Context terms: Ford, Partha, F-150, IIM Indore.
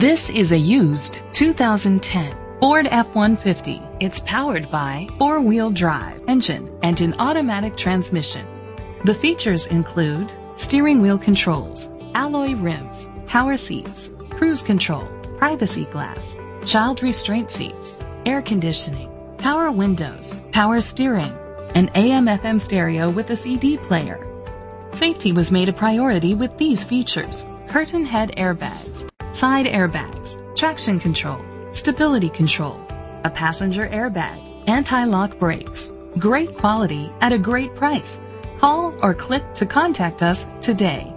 This is a used 2010 Ford F-150. It's powered by four-wheel drive engine and an automatic transmission. The features include steering wheel controls, alloy rims, power seats, cruise control, privacy glass, child restraint seats, air conditioning, power windows, power steering, an AM/FM stereo with a CD player. Safety was made a priority with these features: curtain head airbags, side airbags, traction control, stability control, a passenger airbag, anti-lock brakes. Great quality at a great price. Call or click to contact us today.